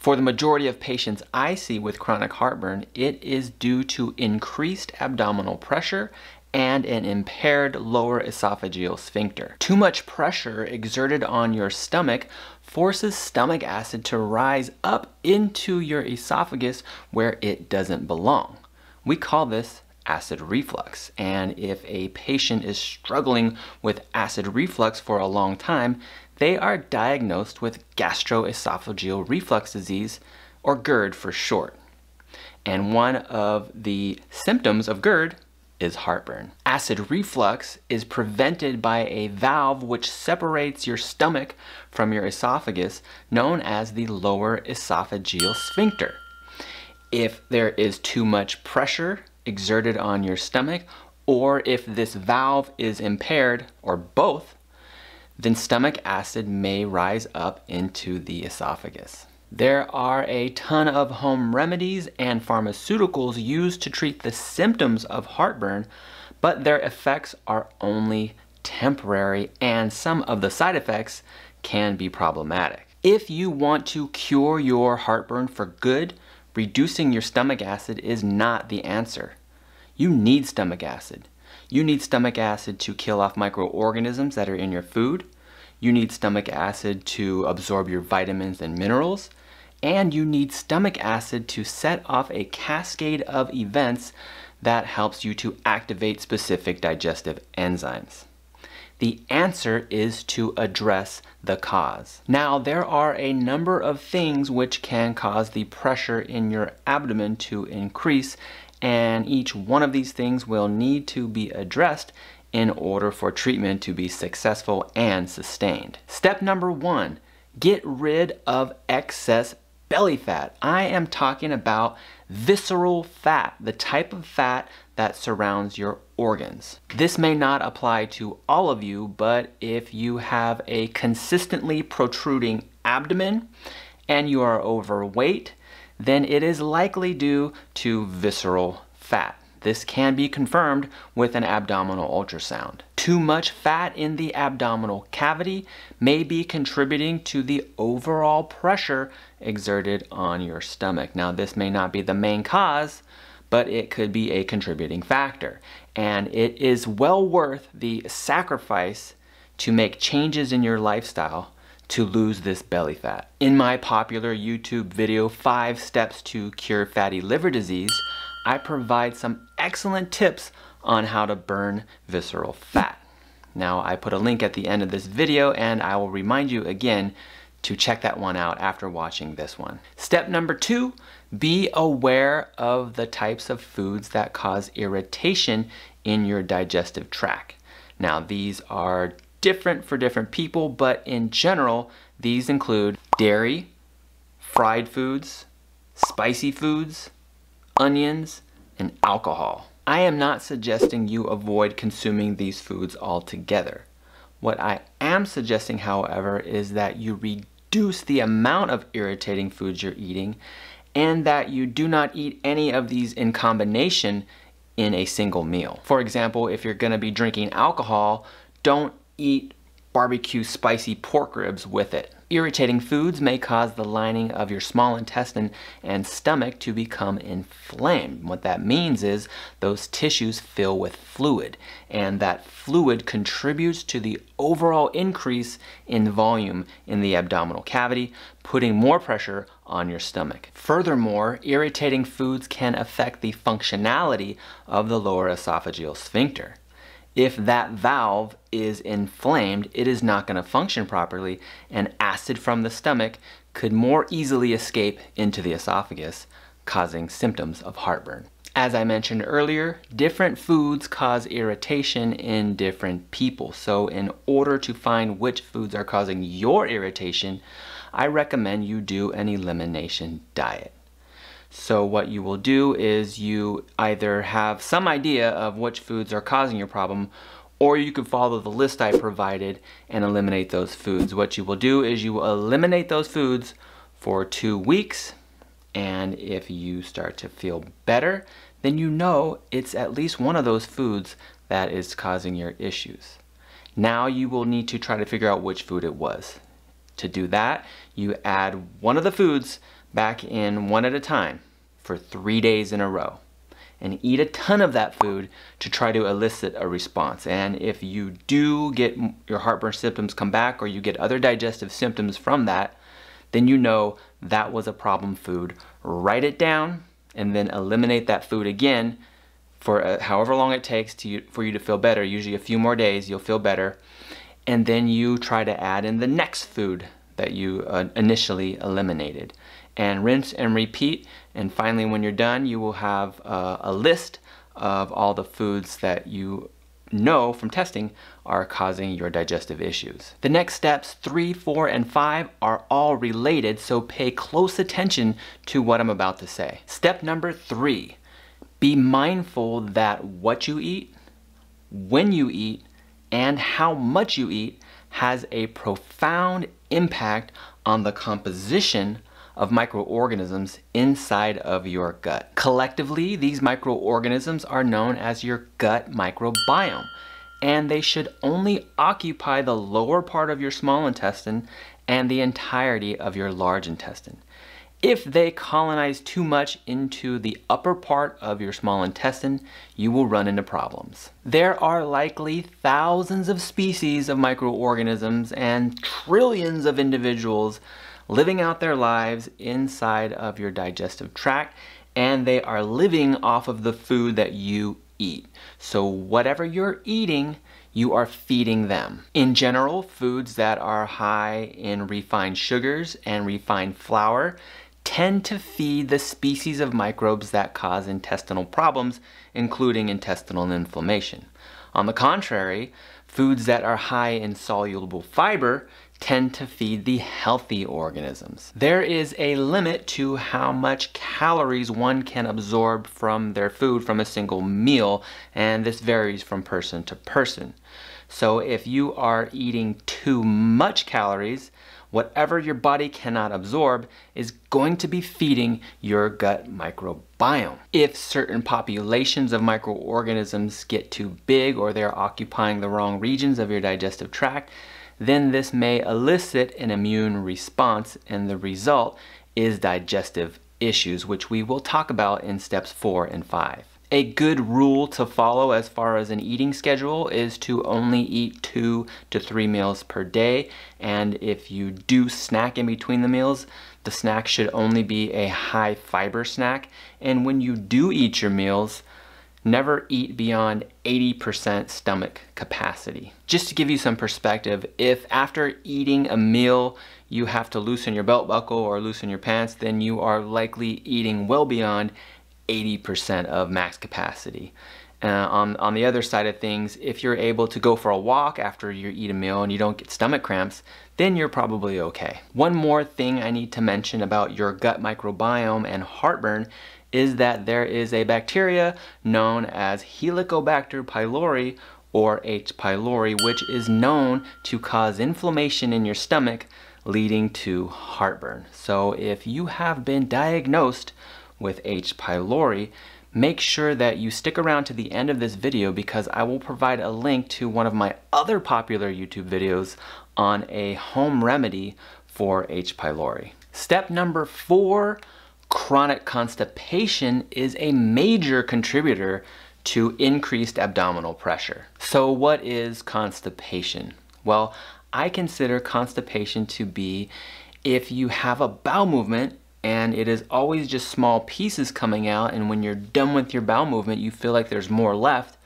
For the majority of patients I see with chronic heartburn, it is due to increased abdominal pressure and an impaired lower esophageal sphincter. Too much pressure exerted on your stomach forces stomach acid to rise up into your esophagus where it doesn't belong. We call this acid reflux, and if a patient is struggling with acid reflux for a long time, they are diagnosed with gastroesophageal reflux disease, or GERD for short. And one of the symptoms of GERD is heartburn. Acid reflux is prevented by a valve which separates your stomach from your esophagus, known as the lower esophageal sphincter. If there is too much pressure exerted on your stomach, or if this valve is impaired, or both, then stomach acid may rise up into the esophagus. There are a ton of home remedies and pharmaceuticals used to treat the symptoms of heartburn, but their effects are only temporary, and some of the side effects can be problematic. If you want to cure your heartburn for good, reducing your stomach acid is not the answer. You need stomach acid. You need stomach acid to kill off microorganisms that are in your food. You need stomach acid to absorb your vitamins and minerals. And you need stomach acid to set off a cascade of events that helps you to activate specific digestive enzymes. The answer is to address the cause. Now, there are a number of things which can cause the pressure in your abdomen to increase, and each one of these things will need to be addressed in order for treatment to be successful and sustained. Step number one, get rid of excess belly fat. I am talking about visceral fat, the type of fat that surrounds your organs. This may not apply to all of you, but if you have a consistently protruding abdomen and you are overweight, then it is likely due to visceral fat. This can be confirmed with an abdominal ultrasound. Too much fat in the abdominal cavity may be contributing to the overall pressure exerted on your stomach. Now, this may not be the main cause, but it could be a contributing factor. And it is well worth the sacrifice to make changes in your lifestyle to lose this belly fat. In my popular YouTube video, 5 Steps to Cure Fatty Liver Disease, I provide some excellent tips on how to burn visceral fat. Now, I put a link at the end of this video, and I will remind you again to check that one out after watching this one. Step number two, be aware of the types of foods that cause irritation in your digestive tract. Now, these are different for different people, but in general, these include dairy, fried foods, spicy foods, onions, and alcohol. I am not suggesting you avoid consuming these foods altogether. What I am suggesting, however, is that you reduce the amount of irritating foods you're eating, and that you do not eat any of these in combination in a single meal. For example, if you're gonna be drinking alcohol, don't eat barbecue spicy pork ribs with it. Irritating foods may cause the lining of your small intestine and stomach to become inflamed. What that means is those tissues fill with fluid, and that fluid contributes to the overall increase in volume in the abdominal cavity, putting more pressure on your stomach. Furthermore, irritating foods can affect the functionality of the lower esophageal sphincter. If that valve is inflamed, it is not going to function properly, and acid from the stomach could more easily escape into the esophagus, causing symptoms of heartburn. As I mentioned earlier, different foods cause irritation in different people. So in order to find which foods are causing your irritation, I recommend you do an elimination diet. So what you will do is you either have some idea of which foods are causing your problem, or you could follow the list I provided and eliminate those foods. What you will do is you will eliminate those foods for 2 weeks, and if you start to feel better, then you know it's at least one of those foods that is causing your issues. Now you will need to try to figure out which food it was. To do that, you add one of the foods back in one at a time for 3 days in a row and eat a ton of that food to try to elicit a response. And if you do get your heartburn symptoms come back or you get other digestive symptoms from that, then you know that was a problem food. Write it down and then eliminate that food again for however long it takes for you to feel better. Usually a few more days, you'll feel better. And then you try to add in the next food that you initially eliminated. And rinse and repeat. And finally, when you're done, you will have a list of all the foods that you know from testing are causing your digestive issues. The next steps 3, 4, and 5 are all related, so pay close attention to what I'm about to say. Step number 3, be mindful that what you eat, when you eat, and how much you eat has a profound impact on the composition of microorganisms inside of your gut. Collectively, these microorganisms are known as your gut microbiome, and they should only occupy the lower part of your small intestine and the entirety of your large intestine. If they colonize too much into the upper part of your small intestine, you will run into problems. There are likely thousands of species of microorganisms and trillions of individuals living out their lives inside of your digestive tract, and they are living off of the food that you eat. So whatever you're eating, you are feeding them. In general, foods that are high in refined sugars and refined flour tend to feed the species of microbes that cause intestinal problems, including intestinal inflammation. On the contrary, foods that are high in soluble fiber tend to feed the healthy organisms. There is a limit to how much calories one can absorb from their food from a single meal, and this varies from person to person. So if you are eating too much calories, whatever your body cannot absorb is going to be feeding your gut microbiome. If certain populations of microorganisms get too big or they're occupying the wrong regions of your digestive tract, then this may elicit an immune response, and the result is digestive issues, which we will talk about in steps 4 and 5. A good rule to follow as far as an eating schedule is to only eat 2 to 3 meals per day, and if you do snack in between the meals, the snack should only be a high fiber snack. And when you do eat your meals, never eat beyond 80% stomach capacity. Just to give you some perspective, if after eating a meal you have to loosen your belt buckle or loosen your pants, then you are likely eating well beyond 80% of max capacity. On the other side of things, if you're able to go for a walk after you eat a meal and you don't get stomach cramps, then you're probably okay. One more thing I need to mention about your gut microbiome and heartburn is that there is a bacteria known as Helicobacter pylori, or H. pylori, which is known to cause inflammation in your stomach, leading to heartburn. So if you have been diagnosed with H. pylori, make sure that you stick around to the end of this video, because I will provide a link to one of my other popular YouTube videos on a home remedy for H. pylori. Step number 4, chronic constipation is a major contributor to increased abdominal pressure. So what is constipation? Well, I consider constipation to be if you have a bowel movement and it is always just small pieces coming out, and when you're done with your bowel movement you feel like there's more left,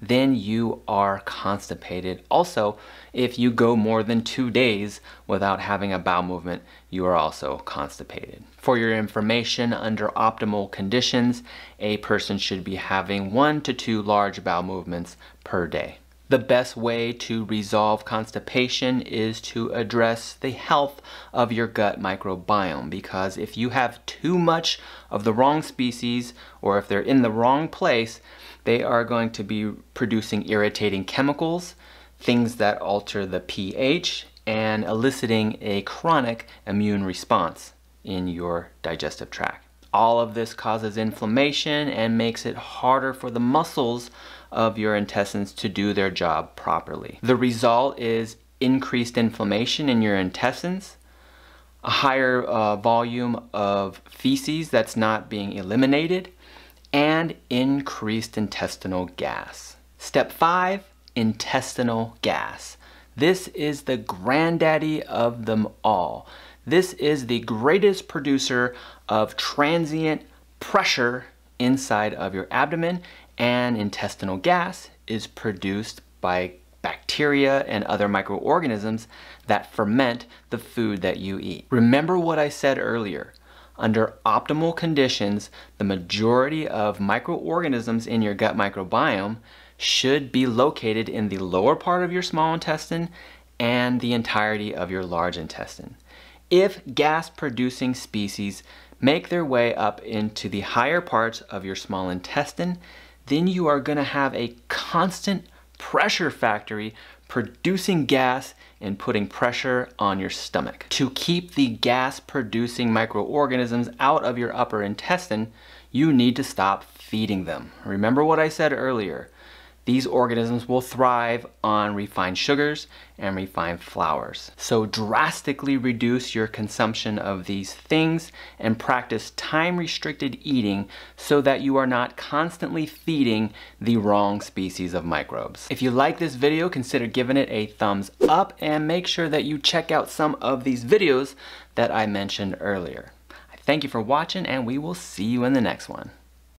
then you are constipated. Also, if you go more than 2 days without having a bowel movement, you are also constipated. For your information, under optimal conditions, a person should be having 1 to 2 large bowel movements per day. The best way to resolve constipation is to address the health of your gut microbiome, because if you have too much of the wrong species, or if they're in the wrong place, they are going to be producing irritating chemicals, things that alter the pH, and eliciting a chronic immune response in your digestive tract. All of this causes inflammation and makes it harder for the muscles of your intestines to do their job properly. The result is increased inflammation in your intestines, a higher volume of feces that's not being eliminated, and increased intestinal gas. Step 5, intestinal gas. This is the granddaddy of them all. This is the greatest producer of transient pressure inside of your abdomen, and intestinal gas is produced by bacteria and other microorganisms that ferment the food that you eat. Remember what I said earlier. Under optimal conditions, the majority of microorganisms in your gut microbiome should be located in the lower part of your small intestine and the entirety of your large intestine. If gas-producing species make their way up into the higher parts of your small intestine, then you are going to have a constant pressure factory producing gas and putting pressure on your stomach. To keep the gas-producing microorganisms out of your upper intestine, you need to stop feeding them. Remember what I said earlier. These organisms will thrive on refined sugars and refined flours. So drastically reduce your consumption of these things and practice time-restricted eating so that you are not constantly feeding the wrong species of microbes. If you like this video, consider giving it a thumbs up and make sure that you check out some of these videos that I mentioned earlier. I thank you for watching, and we will see you in the next one.